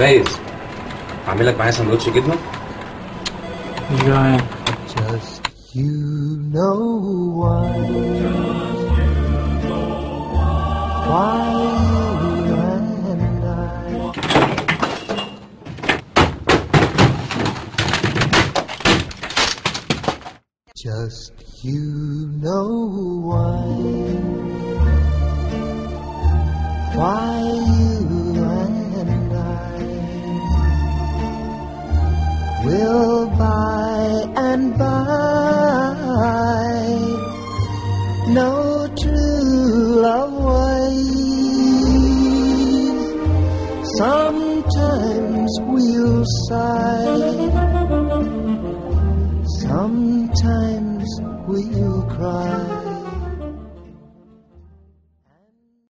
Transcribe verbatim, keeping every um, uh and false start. فايز عامل لك معايا سندوتش جبنه؟ Just you know why. Just you know why. Why you and I. Just you know why. Why you and I will by and by no true love ways. Sometimes we'll sigh, sometimes we'll cry.